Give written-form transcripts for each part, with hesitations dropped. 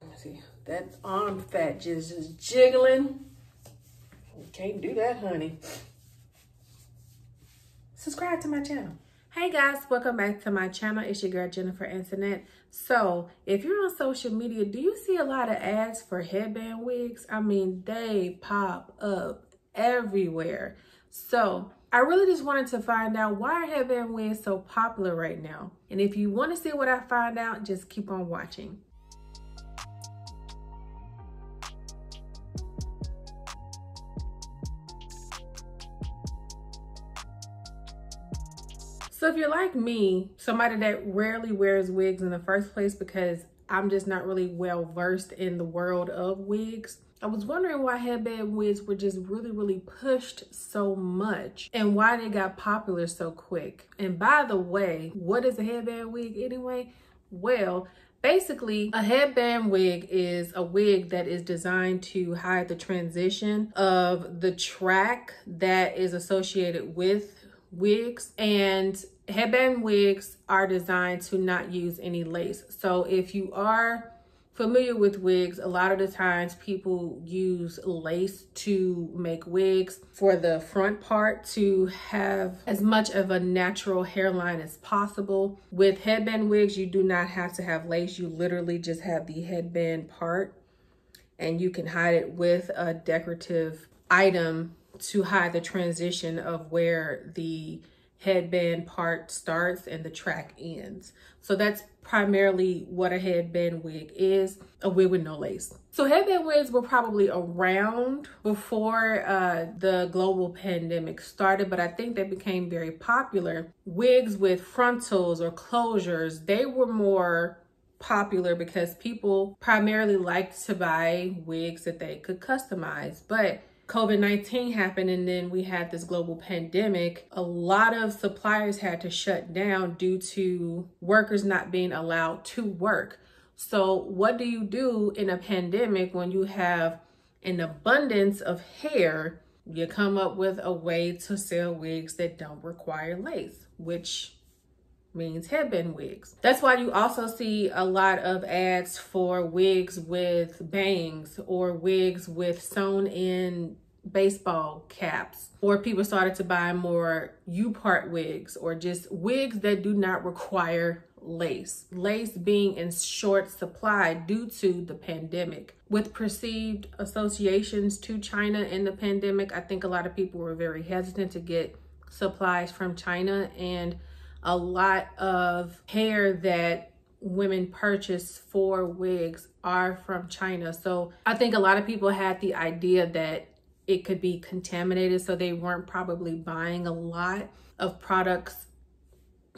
Let's see, that arm fat just is jiggling. You can't do that, honey. Subscribe to my channel. Hey guys, welcome back to my channel. It's your girl Jennifer Antoinette. So if you're on social media, do you see a lot of ads for headband wigs? I mean, they pop up everywhere. So I really just wanted to find out, why are headband wigs so popular right now? And if you want to see what I find out, just keep on watching. So if you're like me, somebody that rarely wears wigs in the first place because I'm just not really well versed in the world of wigs, I was wondering why headband wigs were just really pushed so much and why they got popular so quick. And by the way, what is a headband wig anyway? Well, basically a headband wig is a wig that is designed to hide the transition of the track that is associated with wigs, and headband wigs are designed to not use any lace. So if you are familiar with wigs, a lot of the times people use lace to make wigs for the front part to have as much of a natural hairline as possible. With headband wigs, you do not have to have lace. You literally just have the headband part and you can hide it with a decorative item to hide the transition of where the headband part starts and the track ends. So that's primarily what a headband wig is, a wig with no lace. So headband wigs were probably around before the global pandemic started, but I think they became very popular. Wigs with frontals or closures, they were more popular because people primarily liked to buy wigs that they could customize. But COVID-19 happened and then we had this global pandemic. A lot of suppliers had to shut down due to workers not being allowed to work. So what do you do in a pandemic when you have an abundance of hair? You come up with a way to sell wigs that don't require lace, which means headband wigs. That's why you also see a lot of ads for wigs with bangs or wigs with sewn in baseball caps, or people started to buy more U-part wigs or just wigs that do not require lace. Lace being in short supply due to the pandemic. With perceived associations to China and the pandemic, I think a lot of people were very hesitant to get supplies from China, and a lot of hair that women purchase for wigs are from China. So I think a lot of people had the idea that it could be contaminated, so they weren't probably buying a lot of products,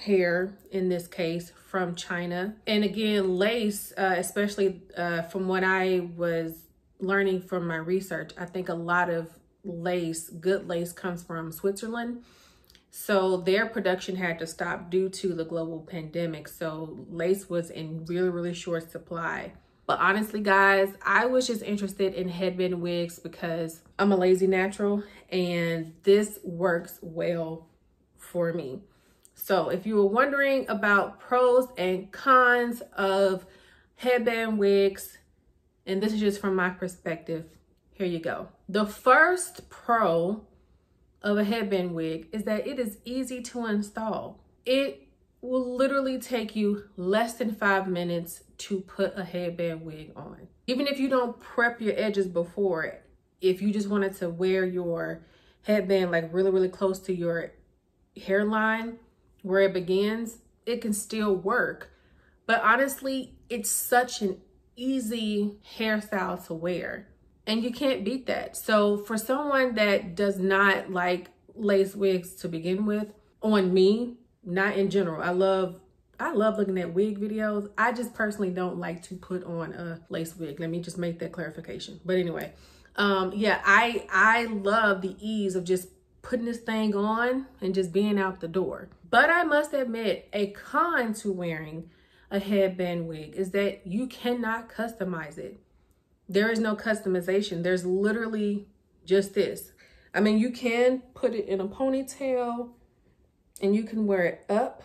hair in this case, from China. And again, lace, especially from what I was learning from my research, I think a lot of lace, good lace, comes from Switzerland. So their production had to stop due to the global pandemic. So lace was in really short supply. But honestly, guys, I was just interested in headband wigs because I'm a lazy natural and this works well for me. So if you were wondering about pros and cons of headband wigs, and this is just from my perspective, here you go. The first pro of a headband wig is that it is easy to install. It will literally take you less than 5 minutes to put a headband wig on. Even if you don't prep your edges before it, if you just wanted to wear your headband like really close to your hairline where it begins, it can still work. But honestly, it's such an easy hairstyle to wear. And you can't beat that. So for someone that does not like lace wigs to begin with, on me, not in general. I love looking at wig videos. I just personally don't like to put on a lace wig. Let me just make that clarification. But anyway, yeah, I love the ease of just putting this thing on and just being out the door. But I must admit, a con to wearing a headband wig is that you cannot customize it. There is no customization. There's literally just this. I mean, you can put it in a ponytail and you can wear it up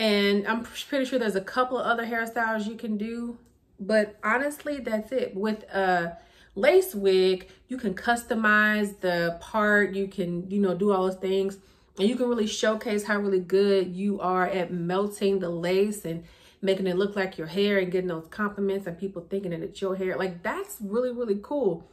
And I'm pretty sure there's a couple of other hairstyles you can do, but honestly, that's it. With a lace wig, you can customize the part, you can, you know, do all those things, and you can really showcase how really good you are at melting the lace and making it look like your hair and getting those compliments and people thinking that it's your hair. Like, that's really, really cool.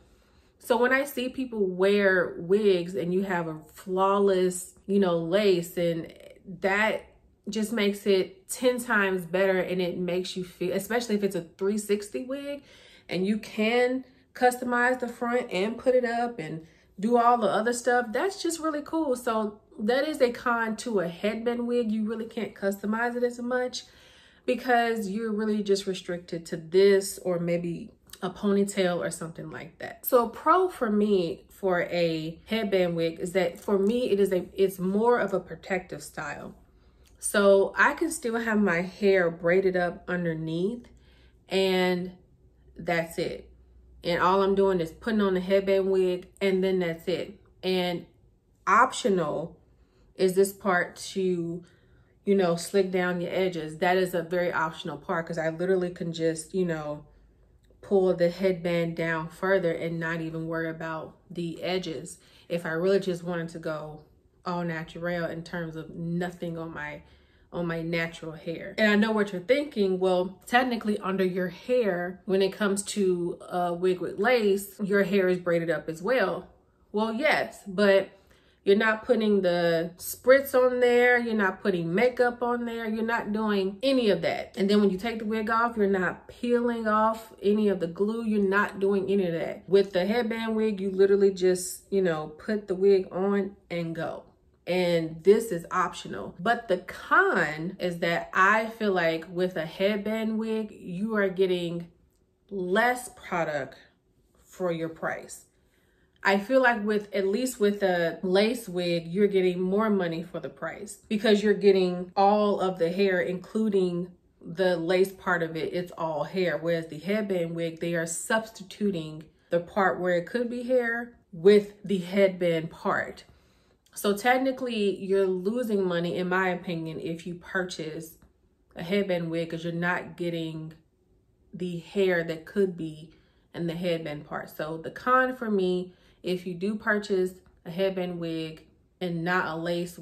So when I see people wear wigs and you have a flawless, you know, lace, and that just makes it 10 times better, and it makes you feel, especially if it's a 360 wig and you can customize the front and put it up and do all the other stuff. That's just really cool. So that is a con to a headband wig. You really can't customize it as much because you're really just restricted to this or maybe a ponytail or something like that. So a pro for me for a headband wig is that for me, it's more of a protective style. So I can still have my hair braided up underneath, and that's it. And all I'm doing is putting on the headband wig, and then that's it. And optional is this part to, you know, slick down your edges. That is a very optional part because I literally can just, you know, pull the headband down further and not even worry about the edges if I really just wanted to go all natural in terms of nothing on my natural hair. And I know what you're thinking. Well, technically under your hair, when it comes to a wig with lace, your hair is braided up as well. Well, yes, but you're not putting the spritz on there. You're not putting makeup on there. You're not doing any of that. And then when you take the wig off, you're not peeling off any of the glue. You're not doing any of that. With the headband wig, you literally just, you know, put the wig on and go. And this is optional. But the con is that I feel like with a headband wig, you are getting less product for your price. I feel like with, at least with a lace wig, you're getting more money for the price because you're getting all of the hair, including the lace part of it. It's all hair. Whereas the headband wig, they are substituting the part where it could be hair with the headband part. So technically you're losing money, in my opinion, if you purchase a headband wig because you're not getting the hair that could be in the headband part. So the con for me, if you do purchase a headband wig and not a lace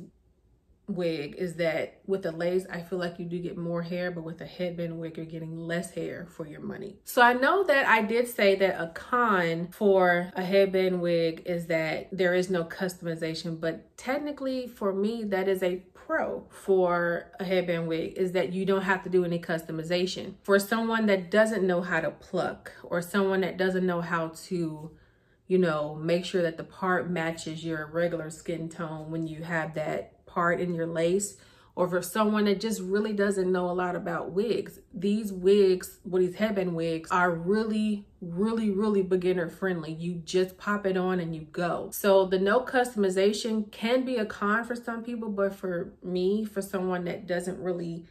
wig, is that with a lace, I feel like you do get more hair, but with a headband wig, you're getting less hair for your money. So I know that I did say that a con for a headband wig is that there is no customization, but technically for me, that is a pro for a headband wig, is that you don't have to do any customization. For someone that doesn't know how to pluck or someone that doesn't know how to, you know, make sure that the part matches your regular skin tone when you have that part in your lace, or for someone that just really doesn't know a lot about wigs. These wigs, well, these headband wigs are really, really, really beginner friendly. You just pop it on and you go. So the no customization can be a con for some people, but for me, for someone that doesn't really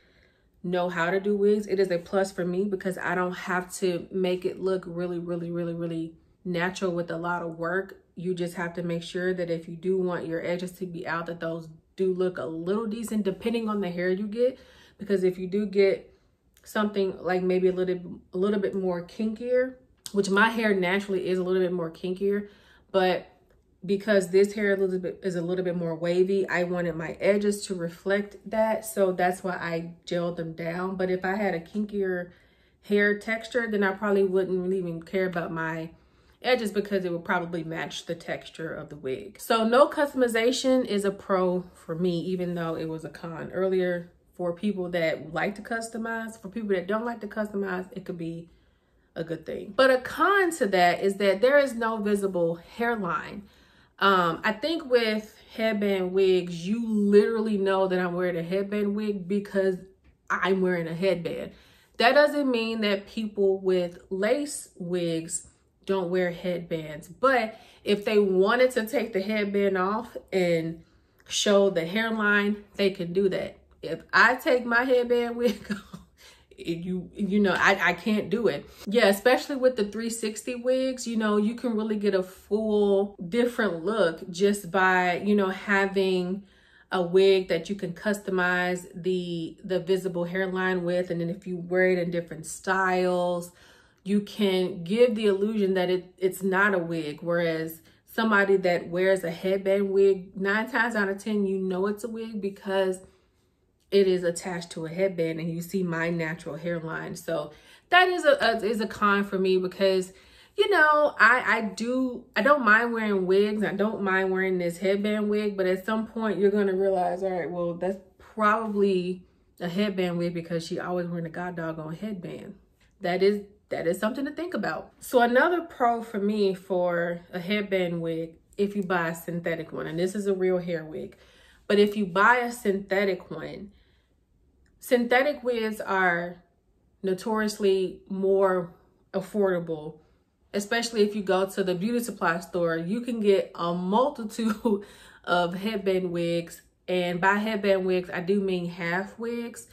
know how to do wigs, it is a plus for me because I don't have to make it look really, really, really, really natural with a lot of work. You just have to make sure that if you do want your edges to be out, that those do look a little decent depending on the hair you get. Because if you do get something like maybe a little bit more kinkier, which my hair naturally is a little bit more kinkier, but because this hair is a little bit more wavy, I wanted my edges to reflect that. So that's why I gelled them down. But if I had a kinkier hair texture, then I probably wouldn't really even care about my edges because it would probably match the texture of the wig. So no customization is a pro for me, even though it was a con earlier. For people that like to customize, for people that don't like to customize, it could be a good thing. But a con to that is that there is no visible hairline. I think with headband wigs, you literally know that I'm wearing a headband wig because I'm wearing a headband. That doesn't mean that people with lace wigs don't wear headbands, but if they wanted to take the headband off and show the hairline, they can do that. If I take my headband wig off, you know I can't do it. Yeah, especially with the 360 wigs, you know, you can really get a full different look just by, you know, having a wig that you can customize the visible hairline with. And then if you wear it in different styles, you can give the illusion that it's not a wig. Whereas somebody that wears a headband wig, 9 times out of 10, you know it's a wig because it is attached to a headband, and you see my natural hairline. So that is a con for me because, you know, I don't mind wearing wigs. I don't mind wearing this headband wig, but at some point you're going to realize, all right, well, that's probably a headband wig because she always wearing a god doggone headband. That is something to think about. So another pro for me for a headband wig, if you buy a synthetic one, and this is a real hair wig, but if you buy a synthetic one, synthetic wigs are notoriously more affordable. Especially if you go to the beauty supply store, you can get a multitude of headband wigs. And by headband wigs, I do mean half wigs.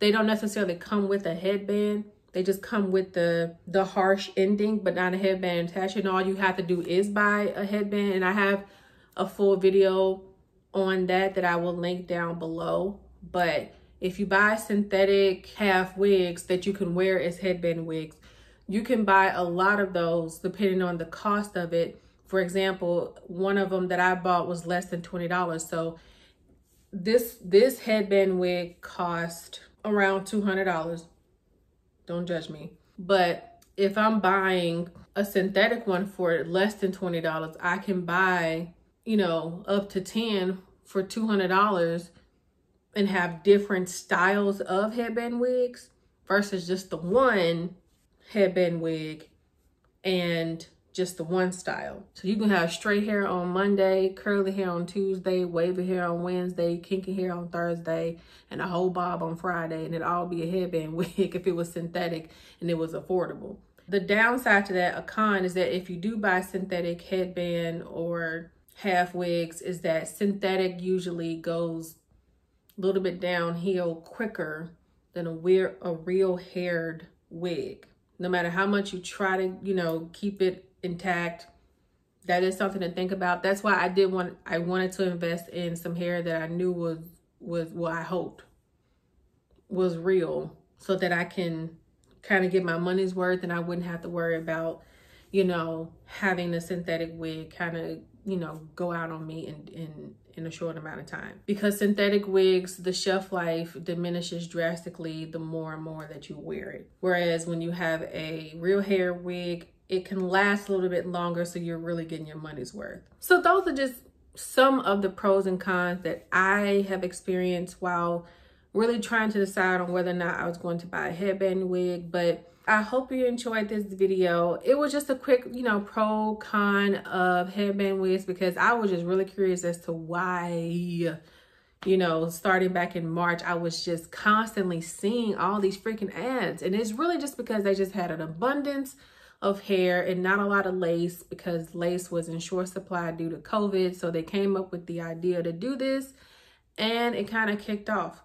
They don't necessarily come with a headband. They just come with the harsh ending, but not a headband attached. And all you have to do is buy a headband. And I have a full video on that I will link down below. But if you buy synthetic half wigs that you can wear as headband wigs, you can buy a lot of those depending on the cost of it. For example, one of them that I bought was less than $20. So this headband wig cost around $200. Don't judge me. But if I'm buying a synthetic one for less than $20, I can buy, you know, up to 10 for $200 and have different styles of headband wigs versus just the one headband wig and just the one style. So you can have straight hair on Monday, curly hair on Tuesday, wavy hair on Wednesday, kinky hair on Thursday, and a whole bob on Friday, and it'd all be a headband wig if it was synthetic and it was affordable. The downside to that, a con, is that if you do buy synthetic headband or half wigs, is that synthetic usually goes a little bit downhill quicker than a real haired wig. No matter how much you try to, you know, keep it intact, that is something to think about. That's why I wanted to invest in some hair that I knew was what I hoped was real, so that I can kind of get my money's worth and I wouldn't have to worry about, you know, having a synthetic wig kind of, you know, go out on me in a short amount of time. Because synthetic wigs, the shelf life diminishes drastically the more and more that you wear it. Whereas when you have a real hair wig, it can last a little bit longer, so you're really getting your money's worth. So those are just some of the pros and cons that I have experienced while really trying to decide on whether or not I was going to buy a headband wig. But I hope you enjoyed this video. It was just a quick, you know, pro con of headband wigs, because I was just really curious as to why, you know, starting back in March, I was just constantly seeing all these freaking ads. And it's really just because they just had an abundance of hair and not a lot of lace, because lace was in short supply due to COVID. So they came up with the idea to do this, and it kind of kicked off.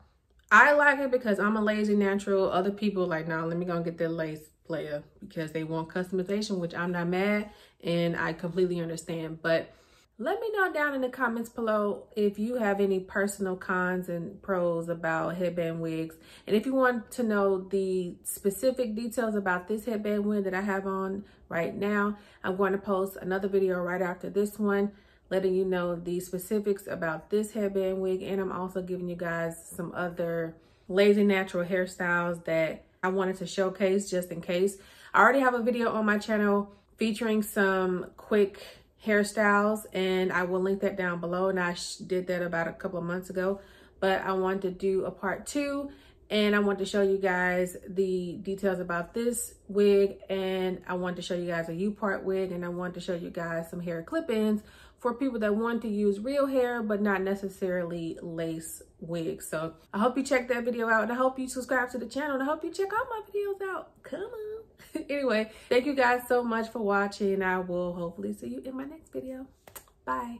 I like it because I'm a lazy natural. Other people are like, nah, let me go and get their lace player, because they want customization, which I'm not mad and I completely understand. But let me know down in the comments below if you have any personal cons and pros about headband wigs. And if you want to know the specific details about this headband wig that I have on right now, I'm going to post another video right after this one, letting you know the specifics about this headband wig. And I'm also giving you guys some other lazy natural hairstyles that I wanted to showcase just in case. I already have a video on my channel featuring some quick hairstyles, and I will link that down below. And I did that about a couple of months ago, but I want to do a part 2, and I want to show you guys the details about this wig, and I want to show you guys a U-part wig, and I want to show you guys some hair clip-ins for people that want to use real hair, but not necessarily lace wigs. So I hope you check that video out, and I hope you subscribe to the channel, and I hope you check all my videos out. Come on. Anyway, thank you guys so much for watching. I will hopefully see you in my next video. Bye.